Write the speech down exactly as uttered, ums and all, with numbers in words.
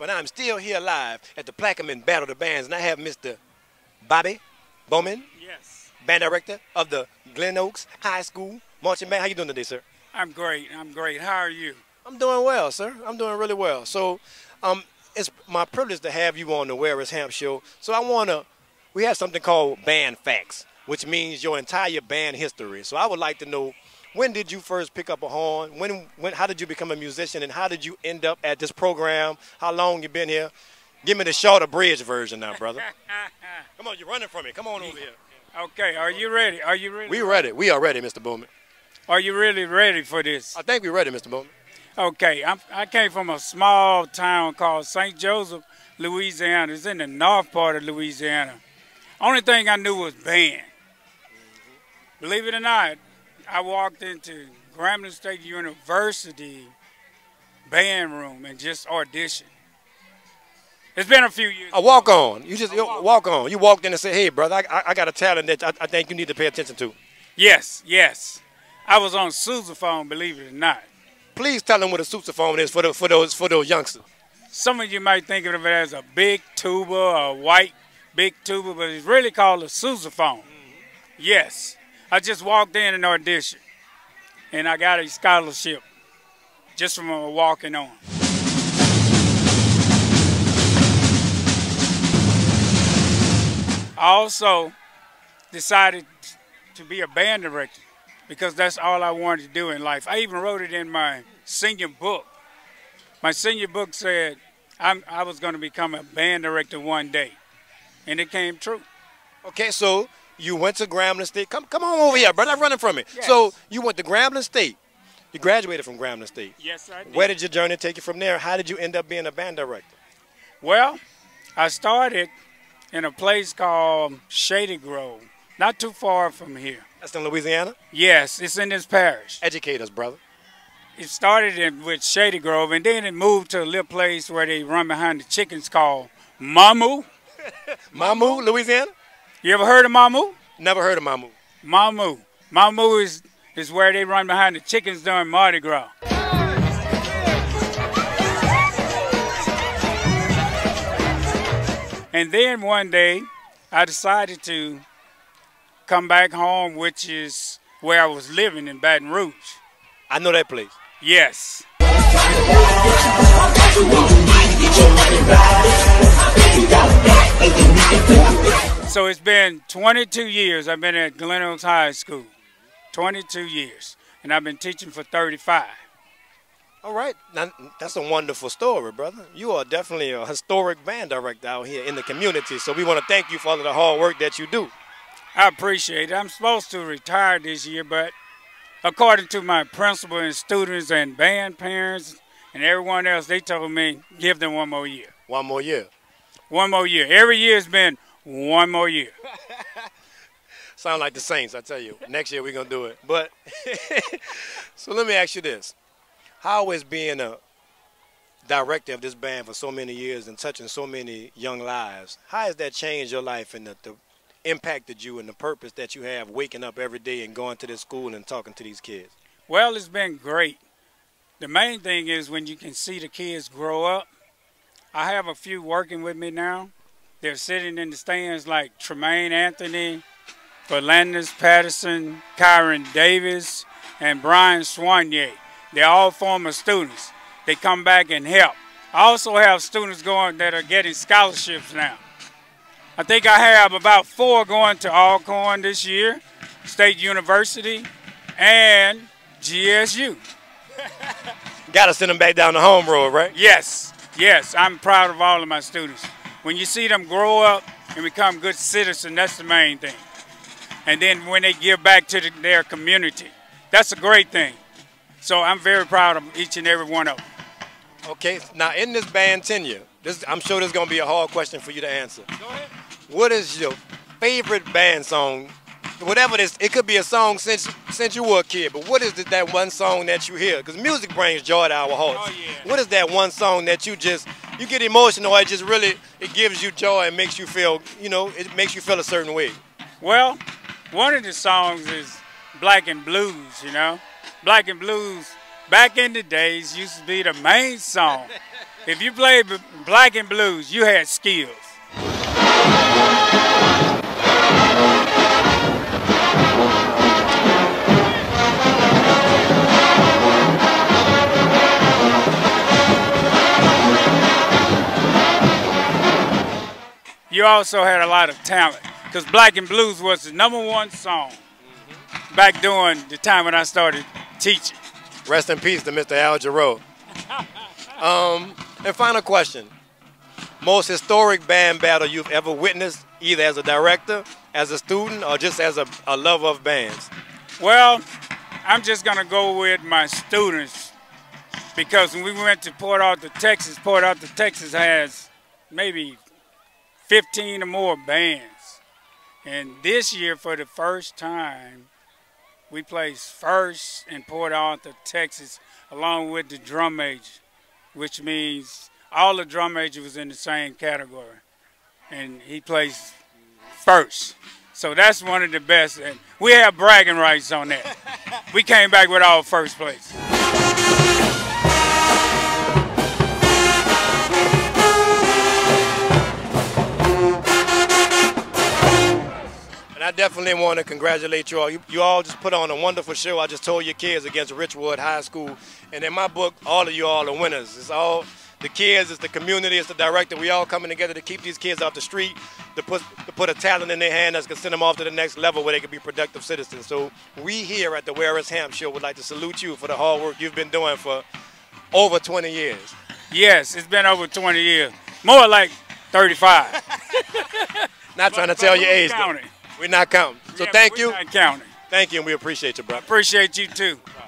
Hamp, and I'm still here live at the Plaquemine Battle of the Bands, and I have Mister Bobby Bowman, yes, band director of the Glen Oaks High School marching band. How you doing today, sir? I'm great. I'm great. How are you? I'm doing well, sir. I'm doing really well. So, um, it's my privilege to have you on the Where Is Hamp show. So I wanna, we have something called band facts, which means your entire band history. So I would like to know, when did you first pick up a horn? When, when, how did you become a musician, and how did you end up at this program? How long you been here? Give me the short abridged version now, brother. Come on, you're running from me. Come on over here. Okay, are you ready? Are you ready? We ready. We are ready, Mister Bowman. Are you really ready for this? I think we're ready, Mister Bowman. Okay, I'm, I came from a small town called Saint Joseph, Louisiana. It's in the north part of Louisiana. Only thing I knew was band. Mm-hmm. Believe it or not, I walked into Grambling State University band room and just auditioned. It's been a few years. A walk on. You just walk, walk on. You walked in and said, "Hey, brother, I, I, I got a talent that I, I think you need to pay attention to." Yes, yes. I was on sousaphone, believe it or not. Please tell them what a sousaphone is for the, for those for those youngsters. Some of you might think of it as a big tuba, a white big tuba, but it's really called a sousaphone. Mm-hmm. Yes. I just walked in and auditioned, and I got a scholarship just from walking on. I also decided to be a band director, because that's all I wanted to do in life. I even wrote it in my senior book. My senior book said I'm, I was going to become a band director one day, and it came true. Okay, so you went to Grambling State. Come, come on over here, brother. I'm running from it. Yes. So you went to Grambling State. You graduated from Grambling State. Yes, I did. Where did your journey take you from there? How did you end up being a band director? Well, I started in a place called Shady Grove, not too far from here. That's in Louisiana? Yes, it's in this parish. Educate us, brother. It started in, with Shady Grove, and then it moved to a little place where they run behind the chickens called Mamou. Mamou, Louisiana? You ever heard of Mamou? Never heard of Mamou. Mamou. Mamou is, is where they run behind the chickens during Mardi Gras. And then one day, I decided to come back home, which is where I was living in Baton Rouge. I know that place. Yes. So it's been twenty-two years I've been at Glen Oaks High School. twenty-two years. And I've been teaching for thirty-five. All right. Now, that's a wonderful story, brother. You are definitely a historic band director out here in the community. So we want to thank you for all the hard work that you do. I appreciate it. I'm supposed to retire this year, but according to my principal and students and band parents and everyone else, they told me, give them one more year. One more year. One more year. Every year has been one more year. Sound like the Saints, I tell you. Next year we're going to do it. But so let me ask you this. How is being a director of this band for so many years and touching so many young lives, how has that changed your life and the, the impacted you and the purpose that you have waking up every day and going to this school and talking to these kids? Well, it's been great. The main thing is when you can see the kids grow up. I have a few working with me now. They're sitting in the stands like Tremaine Anthony, Philandis Patterson, Kyron Davis, and Brian Soignet. They're all former students. They come back and help. I also have students going that are getting scholarships now. I think I have about four going to Alcorn this year, State University, and G S U. Got to send them back down the home road, right? Yes, yes. I'm proud of all of my students. When you see them grow up and become good citizens, that's the main thing. And then when they give back to the, their community, that's a great thing. So I'm very proud of each and every one of them. Okay, now in this band tenure, this, I'm sure this is going to be a hard question for you to answer. Go ahead. What is your favorite band song? Whatever it is, it could be a song since since you were a kid, but what is it, that one song that you hear? Because music brings joy to our hearts. Oh, yeah. What is that one song that you just, you get emotional, it just really, it gives you joy and makes you feel, you know, it makes you feel a certain way? Well, one of the songs is Black and Blues, you know. Black and Blues, back in the days, used to be the main song. If you played black and blues, you had skills. You also had a lot of talent, because black and blues was the number one song back during the time when I started teaching. Rest in peace to Mister Al Jarreau. Um, and final question. Most historic band battle you've ever witnessed, either as a director, as a student, or just as a, a lover of bands? Well, I'm just going to go with my students, because when we went to Port Arthur, Texas, Port Arthur, Texas has maybe fifteen or more bands. And this year, for the first time, we placed first in Port Arthur, Texas, along with the drum major, which means all the drum major was in the same category. And he placed first. So that's one of the best. And we have bragging rights on that. We came back with all first place. I definitely want to congratulate you all. You, you all just put on a wonderful show. I just told your kids against Richwood High School. And in my book, all of you all are winners. It's all the kids, it's the community, it's the director. We all coming together to keep these kids off the street, to put, to put a talent in their hand that's going to send them off to the next level where they can be productive citizens. So we here at the Where Is Hamp Show would like to salute you for the hard work you've been doing for over twenty years. Yes, it's been over twenty years. More like thirty-five. Not trying to tell your age, though. We're not counting. So yeah, thank you. We're not counting. Thank you, and we appreciate you, brother. I appreciate you, too.